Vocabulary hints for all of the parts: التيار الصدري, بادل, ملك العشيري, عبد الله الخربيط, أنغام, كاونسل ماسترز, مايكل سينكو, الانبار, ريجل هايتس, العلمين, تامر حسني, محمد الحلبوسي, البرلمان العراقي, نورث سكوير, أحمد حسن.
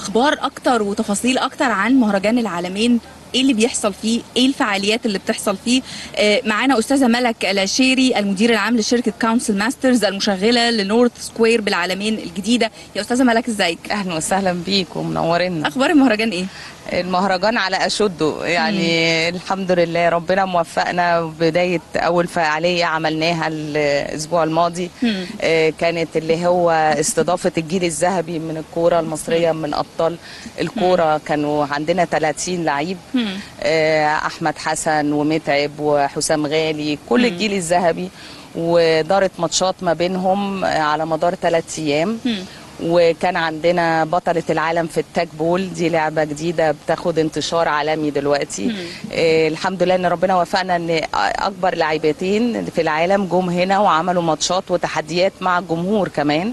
اخبار اكتر وتفاصيل اكتر عن مهرجان العلمين، ايه اللي بيحصل فيه، ايه الفعاليات اللي بتحصل فيه. معانا استاذه ملك العشيري المدير العام لشركه كاونسل ماسترز المشغله لنورث سكوير بالعلمين الجديده. يا استاذه ملك ازيك؟ اهلا وسهلا بيك ومنورنا. اخبار المهرجان ايه؟ المهرجان على اشده يعني الحمد لله ربنا موفقنا. بدايه اول فعاليه عملناها الاسبوع الماضي كانت اللي هو استضافه الجيل الذهبي من الكوره المصريه من ابطال الكوره. كانوا عندنا 30 لعيب احمد حسن ومتعب وحسام غالي كل الجيل الذهبي، ودارت ماتشات ما بينهم على مدار 3 ايام. وكان عندنا بطلة العالم في التاج بول، دي لعبة جديدة بتاخد انتشار عالمي دلوقتي. الحمد لله ان ربنا وفقنا ان اكبر لاعبتين في العالم جم هنا وعملوا ماتشات وتحديات مع الجمهور كمان.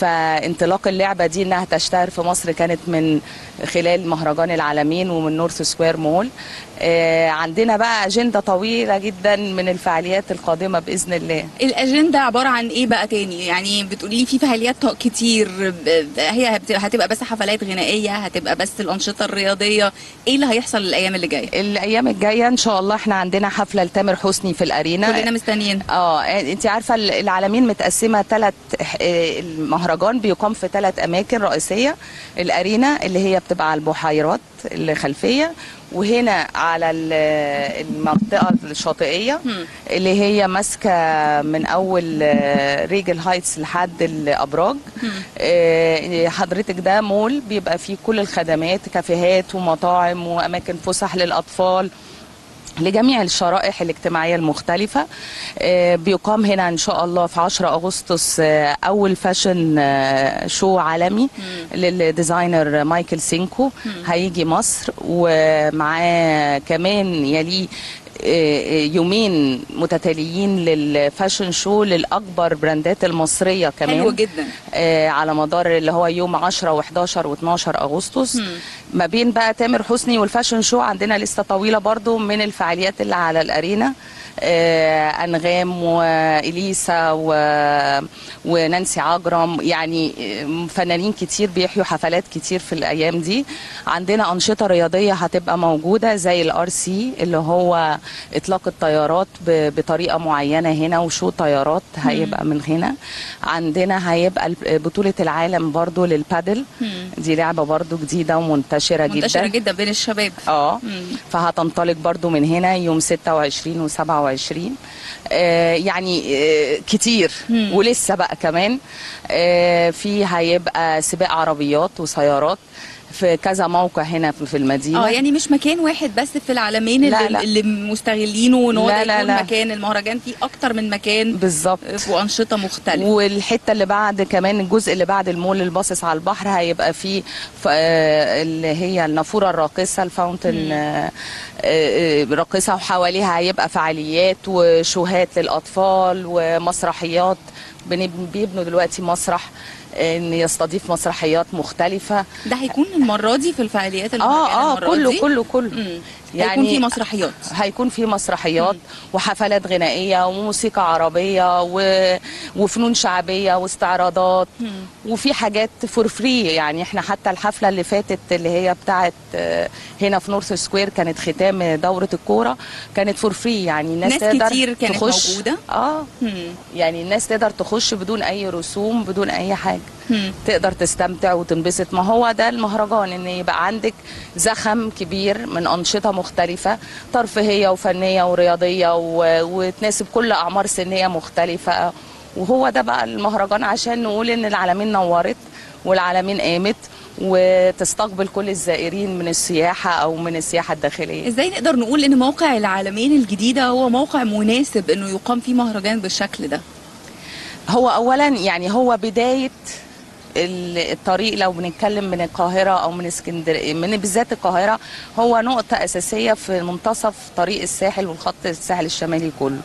فانطلاق اللعبة دي انها تشتهر في مصر كانت من خلال مهرجان العالمين ومن نورث سكوير مول. عندنا بقى اجندة طويلة جدا من الفعاليات القادمة باذن الله. الاجندة عبارة عن ايه بقى تاني؟ يعني بتقولي في فعاليات كتير، هي هتبقى بس حفلات غنائية، هتبقى بس الانشطة الرياضية، ايه اللي هيحصل الايام اللي جاية؟ الايام الجاية ان شاء الله احنا عندنا حفلة لتامر حسني في الارينا، كلنا مستنيين. انت عارفة العالمين متقسمة 3، المهرجان بيقام في 3 اماكن رئيسية، الارينا اللي هي بتبقى على البحيرات الخلفية، وهنا على المنطقة الشاطئية اللي هي ماسكة من أول ريجل هايتس لحد الأبراج. حضرتك ده مول بيبقى فيه كل الخدمات، كافيهات ومطاعم وأماكن فسح للأطفال لجميع الشرائح الاجتماعية المختلفة. بيقام هنا إن شاء الله في 10 أغسطس أول فاشن شو عالمي للديزاينر مايكل سينكو، هيجي مصر ومعاه كمان يلي 2 يومين متتاليين للفاشن شو للأكبر براندات المصرية كمان. حلو جدا. على مدار اللي هو يوم 10 و11 و12 أغسطس. ما بين بقى تامر حسني والفاشن شو عندنا لسه طويلة برضو من الفعاليات اللي على الأرينا، أنغام وإليسا ونانسي عجرم، يعني فنانين كتير بيحيوا حفلات كتير في الأيام دي. عندنا أنشطة رياضية هتبقى موجودة زي الRC اللي هو إطلاق الطيارات بطريقة معينة هنا، وشو طيارات هيبقى من هنا. عندنا هيبقى بطولة العالم برضو للبادل، دي لعبة برضو جديدة ومنتشرة جدا منتشرة جدا بين الشباب. فهتنطلق برضو من هنا يوم 26 و27 20. يعني كتير. ولسه بقى كمان في هيبقى سباق عربيات وسيارات في كذا موقع هنا في المدينه. يعني مش مكان واحد بس في العلمين اللي مستغلينه ان هو يكون مكان، المهرجان فيه اكتر من مكان بالظبط وانشطه مختلفه. والحته اللي بعد كمان الجزء اللي بعد المول اللي باصص على البحر هيبقى فيه اللي هي النافوره الراقصه، الفاونتن راقصه، وحواليها هيبقى فعاليات وشوهات للاطفال ومسرحيات. بيبنوا دلوقتي مسرح ان يستضيف مسرحيات مختلفه. ده هيكون المره دي في الفعاليات اللي كله يعني هيكون في مسرحيات، وحفلات غنائيه وموسيقى عربيه وفنون شعبيه واستعراضات وفي حاجات فور فري. يعني احنا حتى الحفله اللي فاتت اللي هي بتاعت هنا في نورث سكوير كانت ختام دوره الكوره، كانت فور فري، يعني الناس تقدر كتير كانت تخش موجوده. يعني الناس تقدر تخش بدون اي رسوم بدون اي حاجه. تقدر تستمتع وتنبسط. ما هو ده المهرجان، ان يبقى عندك زخم كبير من انشطه مختلفه ترفيهيه وفنيه ورياضيه وتناسب كل اعمار سنيه مختلفه. وهو ده بقى المهرجان، عشان نقول ان العلمين نورت والعلمين قامت وتستقبل كل الزائرين من السياحة أو من السياحة الداخلية. إزاي نقدر نقول إن موقع العلمين الجديدة هو موقع مناسب إنه يقام فيه مهرجان بالشكل ده؟ هو أولا يعني هو بداية الطريق. لو بنتكلم من القاهرة أو من اسكندرية، من بالذات القاهرة، هو نقطة أساسية في منتصف طريق الساحل والخط الساحل الشمالي كله.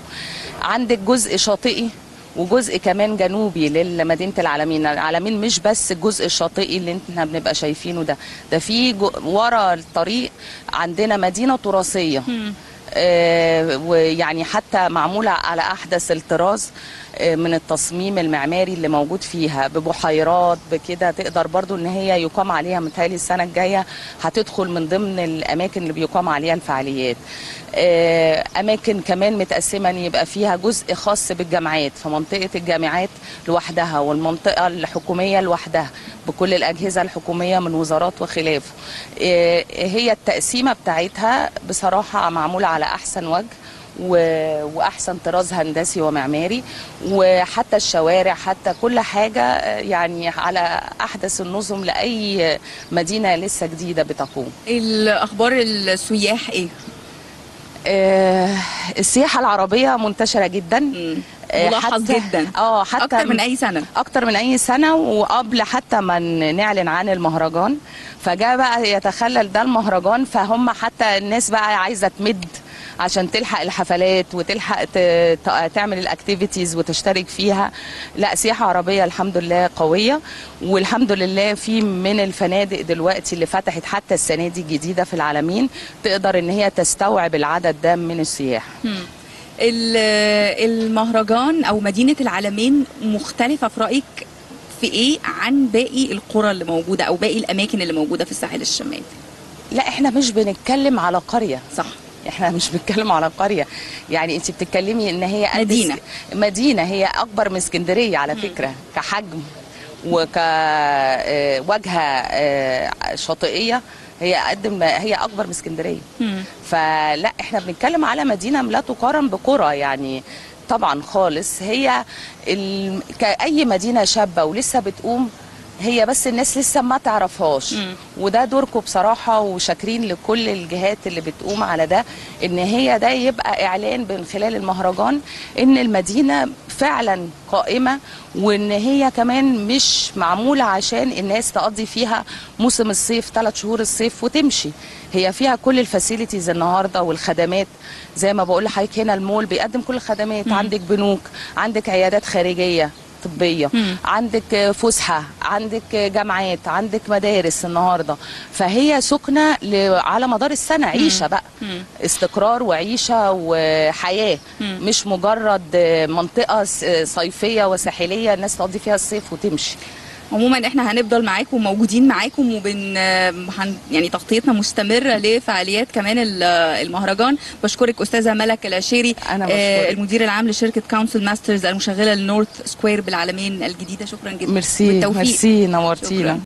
عندك جزء شاطئي وجزء كمان جنوبي لمدينه العلمين. العلمين مش بس الجزء الشاطئي اللي احنا بنبقى شايفينه ده، ده في ورا الطريق عندنا مدينه تراثيه. ويعني حتى معموله على احدث الطراز. من التصميم المعماري اللي موجود فيها ببحيرات بكده، تقدر برضو ان هي يقام عليها، متهيألي السنه الجايه هتدخل من ضمن الاماكن اللي بيقام عليها الفعاليات. اماكن كمان متقسمه ان يبقى فيها جزء خاص بالجامعات، فمنطقه الجامعات لوحدها والمنطقه الحكوميه لوحدها بكل الاجهزه الحكوميه من وزارات وخلافه. هي التقسيمه بتاعتها بصراحه معموله على احسن وجه واحسن طراز هندسي ومعماري، وحتى الشوارع حتى كل حاجه يعني على احدث النظم لاي مدينه لسه جديده بتقوم. الاخبار السياح ايه؟ السياحه العربيه منتشره جدا، ملاحظ جدا، حتى اكتر من اي سنه، وقبل حتى ما نعلن عن المهرجان، فجاء بقى يتخلل ده المهرجان، فهم حتى الناس بقى عايزه تمد عشان تلحق الحفلات وتلحق تعمل الاكتيفيتيز وتشترك فيها. لا، سياحه عربيه الحمد لله قويه، والحمد لله في من الفنادق دلوقتي اللي فتحت حتى السنه دي جديده في العلمين تقدر ان هي تستوعب العدد ده من السياح. المهرجان او مدينه العلمين مختلفه في رايك في ايه عن باقي القرى اللي موجوده او باقي الاماكن اللي موجوده في الساحل الشمالي؟ لا، احنا مش بنتكلم على قريه، صح، احنا مش بنتكلم على قريه، يعني انت بتتكلمي ان هي مدينه هي اكبر من اسكندريه على فكره كحجم وكواجهه شاطئيه، هي اكبر من اسكندريه. فلا، احنا بنتكلم على مدينه لا تقارن بقرى يعني طبعا خالص. هي كأي مدينه شابه ولسه بتقوم، هي بس الناس لسه ما تعرفهاش، وده دوركم بصراحه، وشاكرين لكل الجهات اللي بتقوم على ده، ان هي ده يبقى اعلان من خلال المهرجان ان المدينه فعلا قائمه، وان هي كمان مش معموله عشان الناس تقضي فيها موسم الصيف 3 شهور الصيف وتمشي. هي فيها كل الفاسيلتيز النهارده والخدمات، زي ما بقول لحضرتك هنا المول بيقدم كل الخدمات، عندك بنوك، عندك عيادات خارجيه طبية، عندك فسحة، عندك جامعات، عندك مدارس النهاردة، فهي سكنة على مدار السنة، عيشة بقى، استقرار وعيشة وحياة، مش مجرد منطقة صيفية وساحلية الناس تقضي فيها الصيف وتمشي. عموما احنا هنفضل معاكم وموجودين معاكم، يعني تغطيتنا مستمره لفعاليات كمان المهرجان. بشكرك استاذه ملك العشيري، المدير العام لشركه كاونسل ماسترز المشغله لنورث سكوير بالعلمين الجديده. شكرا جدا، ميرسي، والتوفيق. ميرسي، نورتينا.